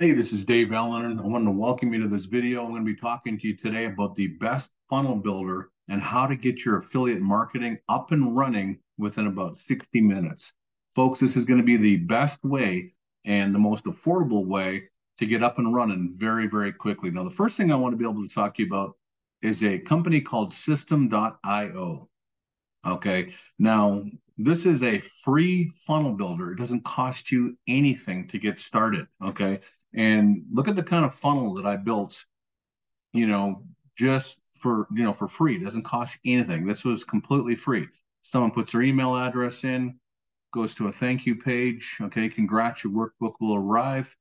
Hey, this is Dave Allan. I wanted to welcome you to this video. I'm going to be talking to you today about the best funnel builder and how to get your affiliate marketing up and running within about 60 minutes. Folks, this is going to be the best way and the most affordable way to get up and running very, very quickly. Now, the first thing I want to be able to talk to you about is a company called Systeme.io. Okay, now this is a free funnel builder. It doesn't cost you anything to get started, okay? And look at the kind of funnel that I built, just for, for free. It doesn't cost anything. This was completely free. Someone puts their email address in, goes to a thank you page. Okay, congrats, your workbook will arrive.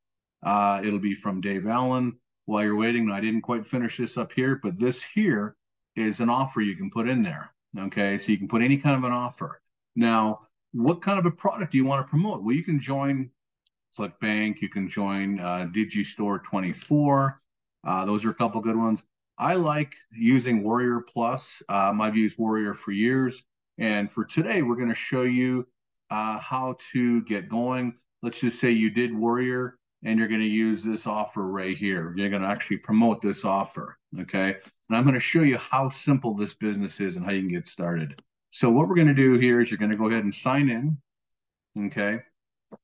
It'll be from Dave Allan. While you're waiting, I didn't quite finish this up here, but this here is an offer you can put in there. Okay, so you can put any kind of an offer. Now, what kind of a product do you want to promote? Well, you can join Clickbank, you can join Digistore24. Those are a couple of good ones. I like using Warrior Plus. I've used Warrior for years. And for today, we're going to show you how to get going. Let's just say you did Warrior and you're going to use this offer right here. You're going to actually promote this offer, okay? And I'm going to show you how simple this business is and how you can get started. So what we're going to do here is you're going to go ahead and sign in, okay?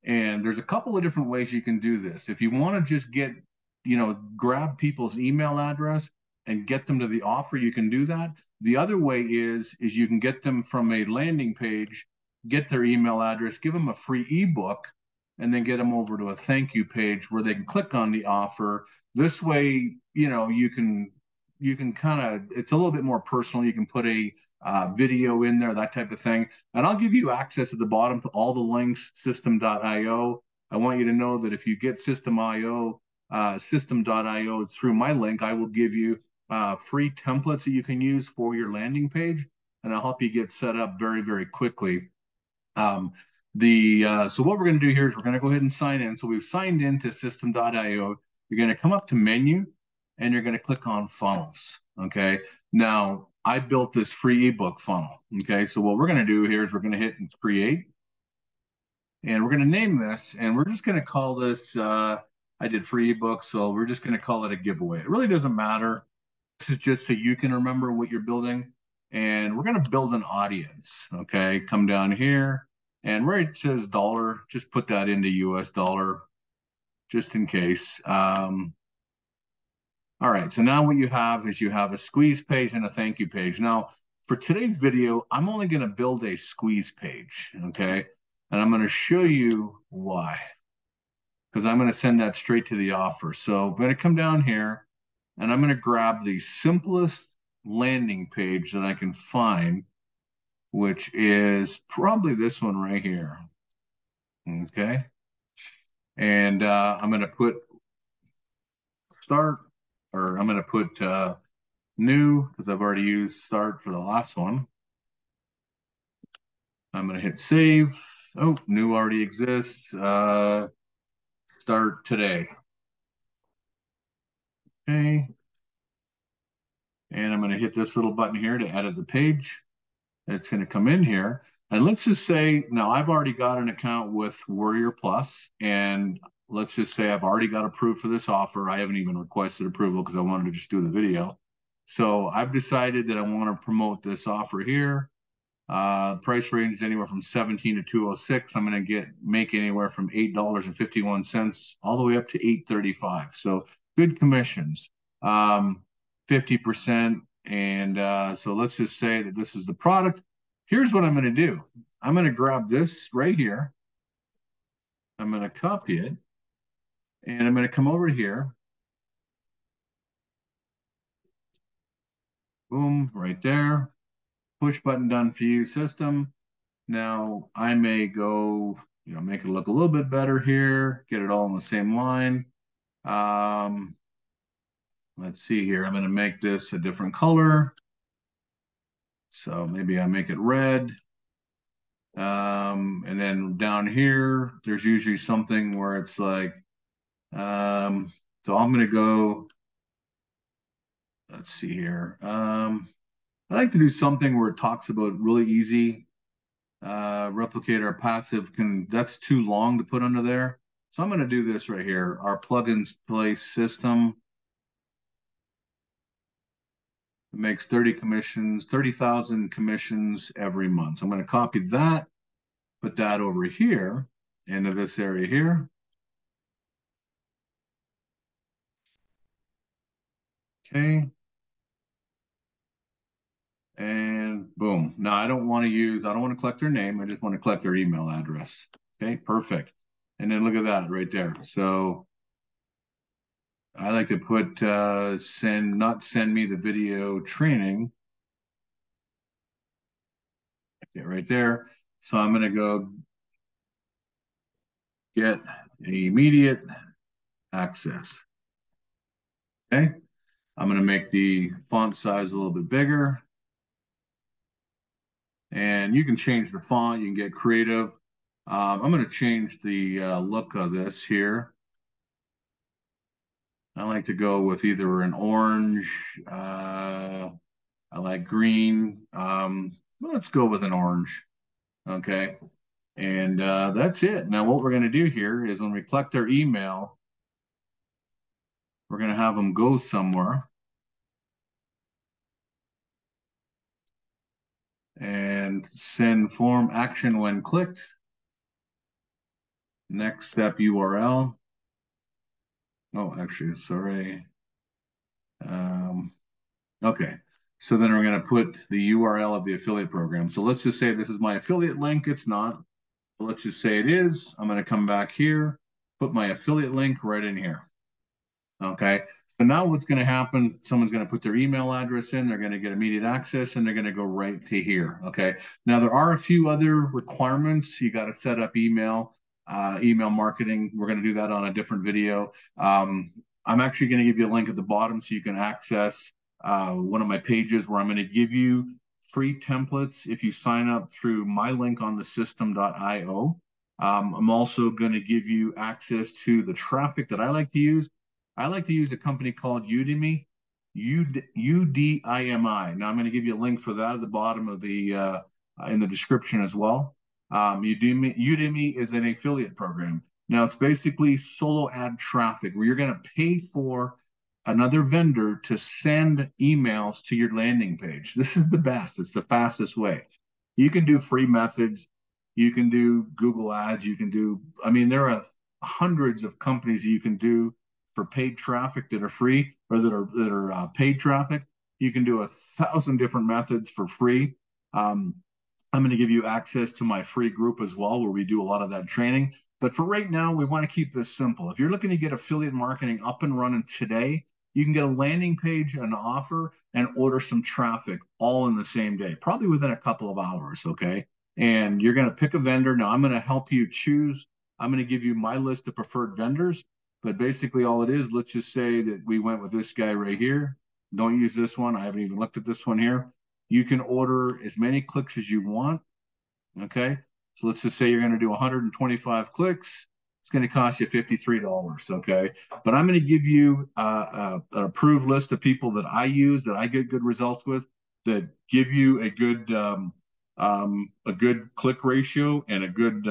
And there's a couple of different ways you can do this. If you want to just get, grab people's email address and get them to the offer, you can do that. The other way is you can get them from a landing page, get their email address, give them a free ebook, and then get them over to a thank you page where they can click on the offer. This way, you can kind of, it's a little bit more personal. You can put a video in there, that type of thing. And I'll give you access at the bottom to all the links, Systeme.io. I want you to know that if you get Systeme.io through my link, I will give you free templates that you can use for your landing page, and I'll help you get set up very, very quickly. So what we're going to do here is we're going to go ahead and sign in. So we've signed into Systeme.io. You're going to come up to menu, and you're going to click on funnels, okay? Now, I built this free ebook funnel, okay? So what we're going to do here is we're going to hit create, and we're going to name this, and we're just going to call this, I did free ebook, so we're just going to call it a giveaway. It really doesn't matter. This is just so you can remember what you're building, and we're going to build an audience, okay? Come down here, and where it says dollar, just put that into US dollar just in case. All right, so now what you have is you have a squeeze page and a thank you page. Now, for today's video, I'm only going to build a squeeze page, okay? And I'm going to show you why, because I'm going to send that straight to the offer. So I'm going to come down here, and I'm going to grab the simplest landing page that I can find, which is probably this one right here, okay? And I'm going to put start. Or I'm going to put new, because I've already used start for the last one. I'm going to hit save. Oh, new already exists. Start today. Okay. And I'm going to hit this little button here to edit the page. It's going to come in here. And let's just say, now I've already got an account with Warrior Plus, and let's just say I've already got approved for this offer. I haven't even requested approval because I wanted to just do the video. So I've decided that I want to promote this offer here. Price range is anywhere from $17 to $206. I'm going to make anywhere from $8.51 all the way up to $8.35. So good commissions, 50%. And so let's just say that this is the product. Here's what I'm going to do. I'm going to grab this right here. I'm going to copy it. And I'm going to come over here. Boom, right there. Push button done for you, system. Now I may go, make it look a little bit better here. Get it all in the same line. Let's see here. I'm going to make this a different color. So maybe I make it red. And then down here, there's usually something where it's like, so I'm going to go, let's see here. I like to do something where it talks about really easy, replicate our passive, that's too long to put under there. So I'm going to do this right here, our plugins play system. It makes 30,000 commissions every month. So I'm going to copy that, put that over here, into this area here. Okay. And boom. Now I don't want to collect their name. I just want to collect their email address. Okay, perfect. And then look at that right there. So I like to put not send me the video training. Okay, right there. So I'm going to go get immediate access. Okay. I'm going to make the font size a little bit bigger. And you can change the font. You can get creative. I'm going to change the look of this here. I like to go with either an orange. I like green. Well, let's go with an orange. Okay. And that's it. Now, what we're going to do here is when we collect their email, we're going to have them go somewhere. And send form action when clicked. Next step URL. Oh, actually, sorry. Okay, so then we're going to put the URL of the affiliate program. So let's just say this is my affiliate link. It's not. But let's just say it is. I'm going to come back here, put my affiliate link right in here. Okay, so now what's going to happen, someone's going to put their email address in, they're going to get immediate access, and they're going to go right to here. Okay, now there are a few other requirements. You got to set up email marketing. We're going to do that on a different video. I'm actually going to give you a link at the bottom so you can access one of my pages where I'm going to give you free templates if you sign up through my link on the systeme.io. I'm also going to give you access to the traffic that I like to use. I like to use a company called Udimi, U-D-I-M-I. Now I'm going to give you a link for that at the bottom of the in the description as well. Udimi is an affiliate program. Now it's basically solo ad traffic where you're going to pay for another vendor to send emails to your landing page. This is the best. It's the fastest way. You can do free methods. You can do Google ads. You can do, I mean, there are hundreds of companies that you can do for paid traffic that are free or that are paid traffic. You can do 1,000 different methods for free. I'm going to give you access to my free group as well, where we do a lot of that training. But for right now, we want to keep this simple. If you're looking to get affiliate marketing up and running today, you can get a landing page, an offer, and order some traffic all in the same day, probably within a couple of hours, okay? And you're going to pick a vendor. Now, I'm going to help you choose. I'm going to give you my list of preferred vendors. But basically all it is, let's just say that we went with this guy right here. Don't use this one. I haven't even looked at this one here. You can order as many clicks as you want, okay? So let's just say you're going to do 125 clicks. It's going to cost you $53, okay? But I'm going to give you an approved list of people that I use, that I get good results with, that give you a good click ratio and a good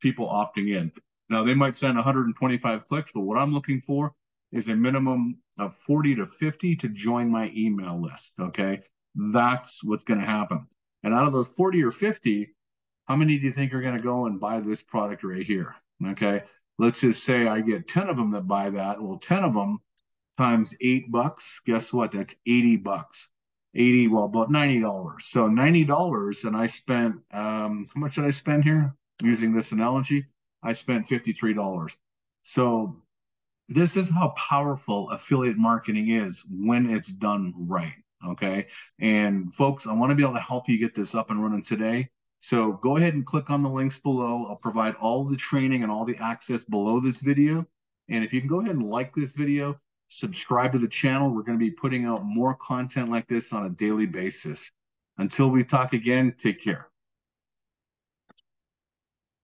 people opting in. Now, they might send 125 clicks, but what I'm looking for is a minimum of 40 to 50 to join my email list, okay? That's what's going to happen. And out of those 40 or 50, how many do you think are going to go and buy this product right here, okay? Let's just say I get 10 of them that buy that. Well, 10 of them times $8, guess what? That's $80. About $90. So $90, and I spent, how much did I spend here? Using this analogy, I spent $53. So this is how powerful affiliate marketing is when it's done right, okay? And folks, I want to be able to help you get this up and running today. So go ahead and click on the links below. I'll provide all the training and all the access below this video. And if you can go ahead and like this video, subscribe to the channel. We're going to be putting out more content like this on a daily basis. Until we talk again, take care.